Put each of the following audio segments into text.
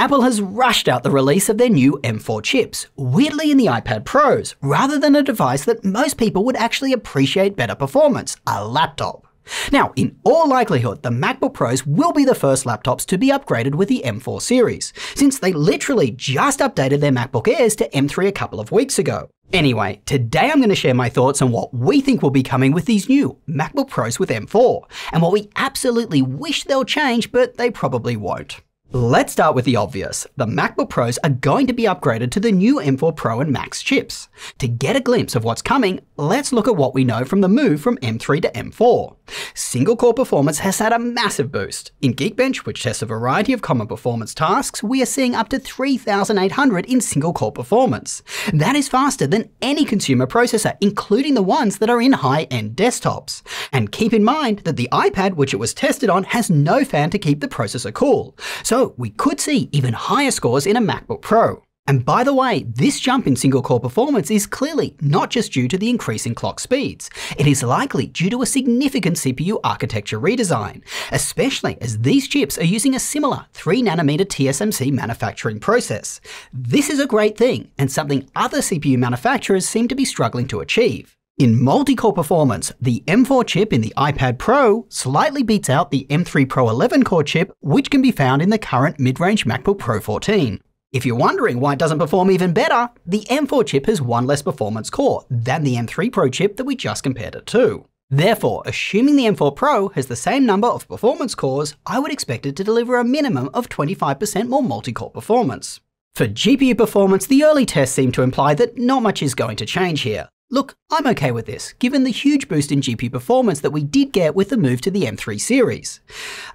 Apple has rushed out the release of their new M4 chips, weirdly in the iPad Pros, rather than a device that most people would actually appreciate better performance, a laptop. Now, in all likelihood, the MacBook Pros will be the first laptops to be upgraded with the M4 series, since they literally just updated their MacBook Airs to M3 a couple of weeks ago. Anyway, today I'm going to share my thoughts on what we think will be coming with these new MacBook Pros with M4, and what we absolutely wish they'll change, but they probably won't. Let's start with the obvious. The MacBook Pros are going to be upgraded to the new M4 Pro and Max chips. To get a glimpse of what's coming, let's look at what we know from the move from M3 to M4. Single-core performance has had a massive boost. In Geekbench, which tests a variety of common performance tasks, we are seeing up to 3,800 in single-core performance. That is faster than any consumer processor, including the ones that are in high-end desktops. And keep in mind that the iPad, which it was tested on, has no fan to keep the processor cool. So we could see even higher scores in a MacBook Pro. And by the way, this jump in single-core performance is clearly not just due to the increase in clock speeds. It is likely due to a significant CPU architecture redesign, especially as these chips are using a similar 3nm TSMC manufacturing process. This is a great thing, and something other CPU manufacturers seem to be struggling to achieve. In multi-core performance, the M4 chip in the iPad Pro slightly beats out the M3 Pro 11-core chip, which can be found in the current mid-range MacBook Pro 14. If you're wondering why it doesn't perform even better, the M4 chip has one less performance core than the M3 Pro chip that we just compared it to. Therefore, assuming the M4 Pro has the same number of performance cores, I would expect it to deliver a minimum of 25% more multi-core performance. For GPU performance, the early tests seem to imply that not much is going to change here. Look, I'm okay with this, given the huge boost in GPU performance that we did get with the move to the M3 series.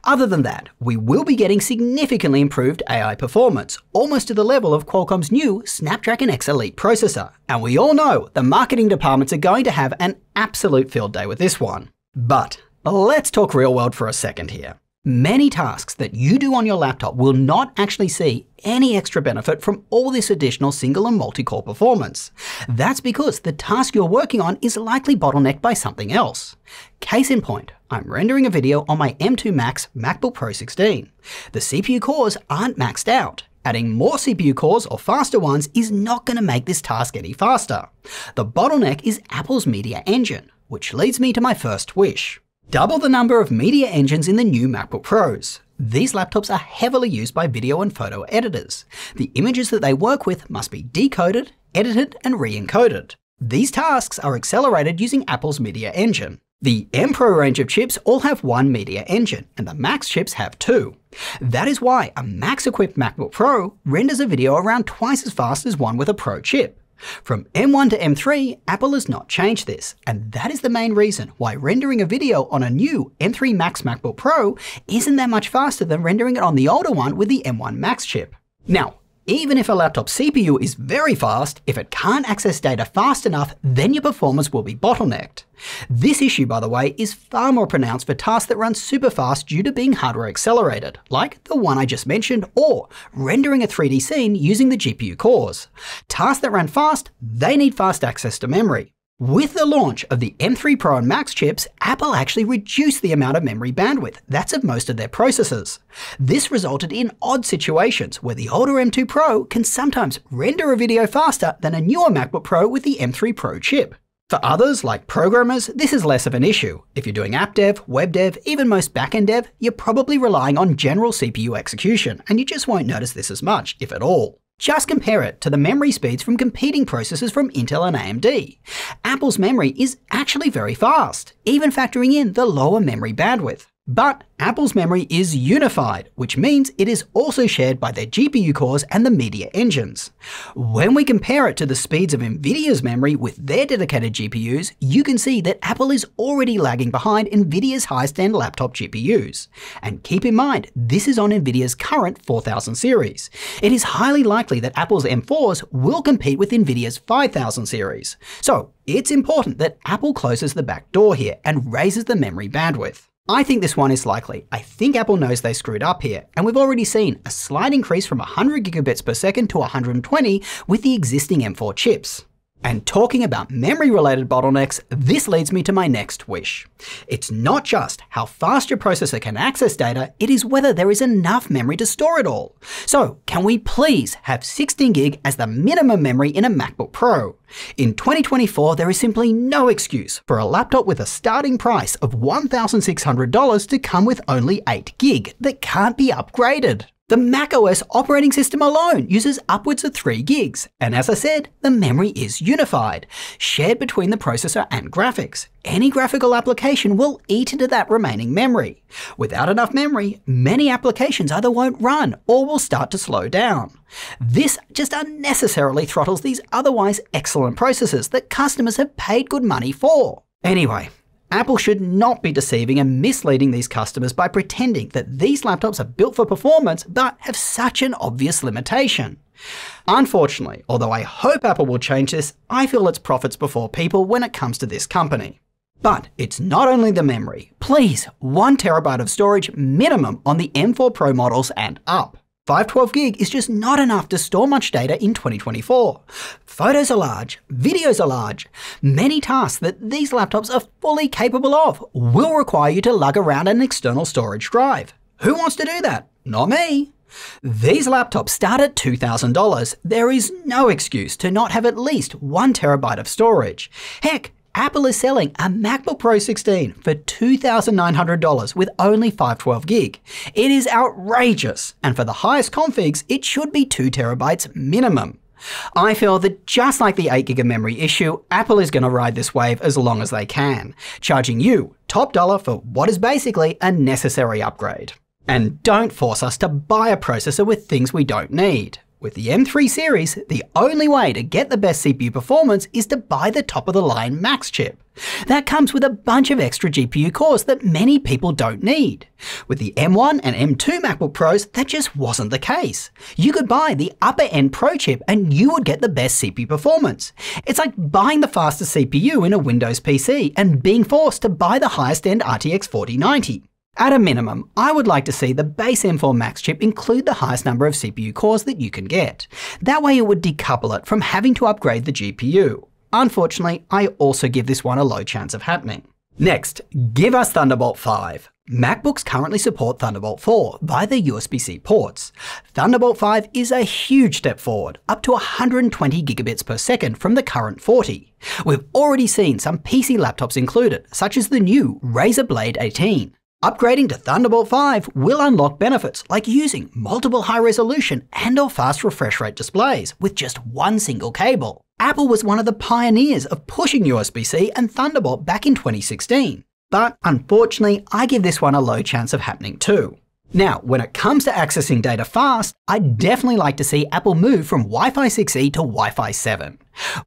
Other than that, we will be getting significantly improved AI performance, almost to the level of Qualcomm's new Snapdragon X Elite processor. And we all know the marketing departments are going to have an absolute field day with this one. But let's talk real world for a second here. Many tasks that you do on your laptop will not actually see any extra benefit from all this additional single and multi-core performance. That's because the task you're working on is likely bottlenecked by something else. Case in point, I'm rendering a video on my M2 Max MacBook Pro 16. The CPU cores aren't maxed out. Adding more CPU cores or faster ones is not going to make this task any faster. The bottleneck is Apple's media engine, which leads me to my first wish. Double the number of media engines in the new MacBook Pros. These laptops are heavily used by video and photo editors. The images that they work with must be decoded, edited, and re-encoded. These tasks are accelerated using Apple's media engine. The M Pro range of chips all have one media engine, and the Max chips have two. That is why a Max-equipped MacBook Pro renders a video around twice as fast as one with a Pro chip. From M1 to M3, Apple has not changed this, and that is the main reason why rendering a video on a new M3 Max MacBook Pro isn't that much faster than rendering it on the older one with the M1 Max chip. Now, even if a laptop's CPU is very fast, if it can't access data fast enough, then your performance will be bottlenecked. This issue, by the way, is far more pronounced for tasks that run super fast due to being hardware accelerated, like the one I just mentioned, or rendering a 3D scene using the GPU cores. Tasks that run fast, they need fast access to memory. With the launch of the M3 Pro and Max chips, Apple actually reduced the amount of memory bandwidth that's of most of their processors. This resulted in odd situations where the older M2 Pro can sometimes render a video faster than a newer MacBook Pro with the M3 Pro chip. For others, like programmers, this is less of an issue. If you're doing app dev, web dev, even most backend dev, you're probably relying on general CPU execution, and you just won't notice this as much, if at all. Just compare it to the memory speeds from competing processors from Intel and AMD. Apple's memory is actually very fast, even factoring in the lower memory bandwidth. But Apple's memory is unified, which means it is also shared by their GPU cores and the media engines. When we compare it to the speeds of Nvidia's memory with their dedicated GPUs, you can see that Apple is already lagging behind Nvidia's high-end laptop GPUs. And keep in mind, this is on Nvidia's current 4000 series. It is highly likely that Apple's M4s will compete with Nvidia's 5000 series. So it's important that Apple closes the back door here and raises the memory bandwidth. I think this one is likely. I think Apple knows they screwed up here, and we've already seen a slight increase from 100 gigabits per second to 120 with the existing M4 chips. And talking about memory-related bottlenecks, this leads me to my next wish. It's not just how fast your processor can access data, it is whether there is enough memory to store it all. So can we please have 16GB as the minimum memory in a MacBook Pro? In 2024, there is simply no excuse for a laptop with a starting price of $1,600 to come with only 8GB that can't be upgraded. The macOS operating system alone uses upwards of 3 gigs, and as I said, the memory is unified, shared between the processor and graphics. Any graphical application will eat into that remaining memory. Without enough memory, many applications either won't run or will start to slow down. This just unnecessarily throttles these otherwise excellent processors that customers have paid good money for. Anyway, Apple should not be deceiving and misleading these customers by pretending that these laptops are built for performance but have such an obvious limitation. Unfortunately, although I hope Apple will change this, I feel it's profits before people when it comes to this company. But it's not only the memory. Please, 1 terabyte of storage minimum on the M4 Pro models and up. 512GB is just not enough to store much data in 2024. Photos are large, videos are large. Many tasks that these laptops are fully capable of will require you to lug around an external storage drive. Who wants to do that? Not me. These laptops start at $2,000. There is no excuse to not have at least 1 terabyte of storage. Heck, Apple is selling a MacBook Pro 16 for $2,900 with only 512GB. It is outrageous, and for the highest configs, it should be 2 terabytes minimum. I feel that just like the 8GB of memory issue, Apple is going to ride this wave as long as they can, charging you top dollar for what is basically a necessary upgrade. And don't force us to buy a processor with things we don't need. With the M3 series, the only way to get the best CPU performance is to buy the top-of-the-line Max chip. That comes with a bunch of extra GPU cores that many people don't need. With the M1 and M2 MacBook Pros, that just wasn't the case. You could buy the upper-end Pro chip and you would get the best CPU performance. It's like buying the fastest CPU in a Windows PC and being forced to buy the highest-end RTX 4090. At a minimum, I would like to see the base M4 Max chip include the highest number of CPU cores that you can get. That way it would decouple it from having to upgrade the GPU. Unfortunately, I also give this one a low chance of happening. Next, give us Thunderbolt 5. MacBooks currently support Thunderbolt 4 via their USB-C ports. Thunderbolt 5 is a huge step forward, up to 120 gigabits per second from the current 40. We've already seen some PC laptops included, such as the new Razer Blade 18. Upgrading to Thunderbolt 5 will unlock benefits like using multiple high-resolution and/or fast refresh rate displays with just one single cable. Apple was one of the pioneers of pushing USB-C and Thunderbolt back in 2016. But unfortunately, I give this one a low chance of happening too. Now, when it comes to accessing data fast, I'd definitely like to see Apple move from Wi-Fi 6E to Wi-Fi 7.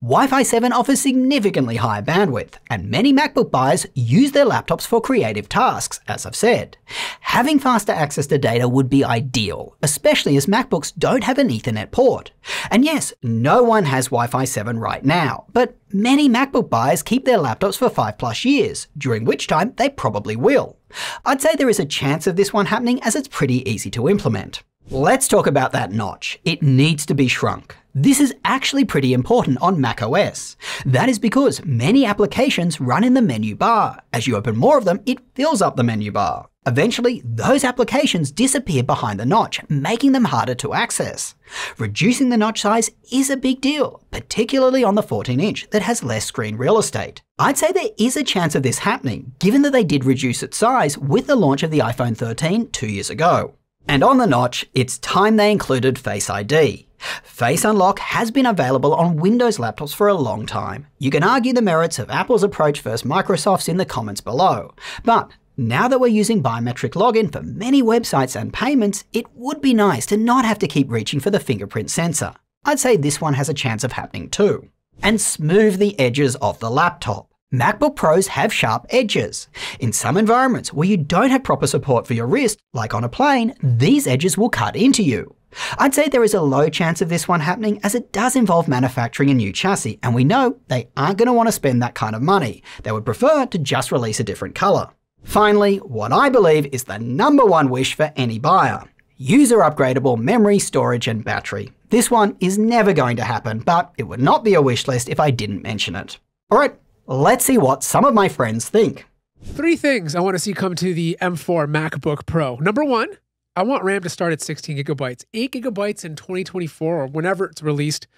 Wi-Fi 7 offers significantly higher bandwidth, and many MacBook buyers use their laptops for creative tasks, as I've said. Having faster access to data would be ideal, especially as MacBooks don't have an Ethernet port. And yes, no one has Wi-Fi 7 right now, but many MacBook buyers keep their laptops for 5+ years, during which time they probably will. I'd say there is a chance of this one happening as it's pretty easy to implement. Let's talk about that notch. It needs to be shrunk. This is actually pretty important on macOS. That is because many applications run in the menu bar. As you open more of them, it fills up the menu bar. Eventually, those applications disappear behind the notch, making them harder to access. Reducing the notch size is a big deal, particularly on the 14-inch that has less screen real estate. I'd say there is a chance of this happening, given that they did reduce its size with the launch of the iPhone 13 2 years ago. And on the notch, it's time they included Face ID. Face Unlock has been available on Windows laptops for a long time. You can argue the merits of Apple's approach versus Microsoft's in the comments below, but now that we're using biometric login for many websites and payments, it would be nice to not have to keep reaching for the fingerprint sensor. I'd say this one has a chance of happening too. And smooth the edges of the laptop. MacBook Pros have sharp edges. In some environments where you don't have proper support for your wrist, like on a plane, these edges will cut into you. I'd say there is a low chance of this one happening as it does involve manufacturing a new chassis, and we know they aren't going to want to spend that kind of money. They would prefer to just release a different color. Finally, what I believe is the number one wish for any buyer. User upgradable memory, storage and battery. This one is never going to happen, but it would not be a wish list if I didn't mention it. All right, let's see what some of my friends think. Three things I want to see come to the M4 MacBook Pro. Number one, I want RAM to start at 16 gigabytes. 8 gigabytes in 2024 or whenever it's released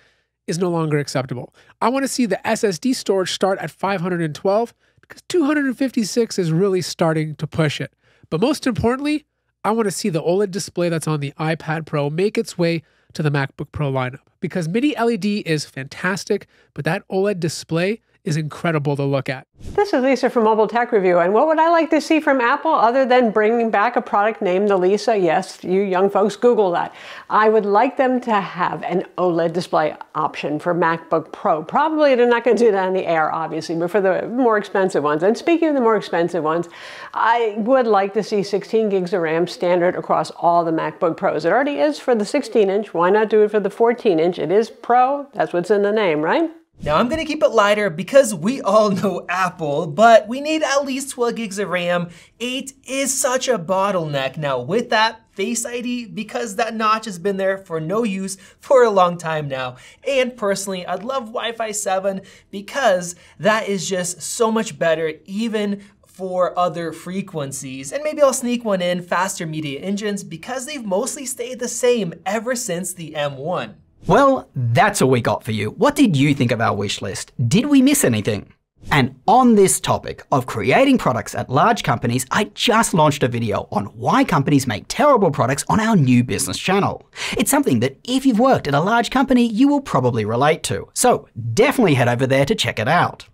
is no longer acceptable. I want to see the SSD storage start at 512 because 256 is really starting to push it. But most importantly, I want to see the OLED display that's on the iPad Pro make its way to the MacBook Pro lineup, because Mini LED is fantastic, but that OLED display is incredible to look at. This is Lisa from Mobile Tech Review, and what would I like to see from Apple other than bringing back a product named the Lisa? Yes, you young folks Google that. I would like them to have an OLED display option for MacBook Pro. Probably they're not going to do that on the Air, obviously, but for the more expensive ones. And speaking of the more expensive ones, I would like to see 16 gigs of RAM standard across all the MacBook Pros. It already is for the 16-inch. Why not do it for the 14-inch? It is Pro. That's what's in the name, right? Now I'm gonna keep it lighter because we all know Apple, but we need at least 12 gigs of RAM. 8 is such a bottleneck. Now with that, Face ID, because that notch has been there for no use for a long time now. And personally, I'd love Wi-Fi 7 because that is just so much better even for other frequencies. And maybe I'll sneak one in, faster media engines, because they've mostly stayed the same ever since the M1. Well, that's all we got for you. What did you think of our wish list? Did we miss anything? And on this topic of creating products at large companies, I just launched a video on why companies make terrible products on our new business channel. It's something that if you've worked at a large company, you will probably relate to. So definitely head over there to check it out.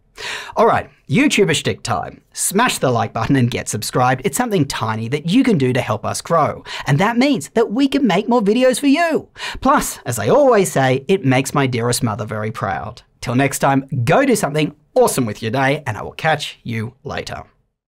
All right, YouTuber shtick time. Smash the like button and get subscribed. It's something tiny that you can do to help us grow. And that means that we can make more videos for you. Plus, as I always say, it makes my dearest mother very proud. Till next time, go do something awesome with your day, and I will catch you later.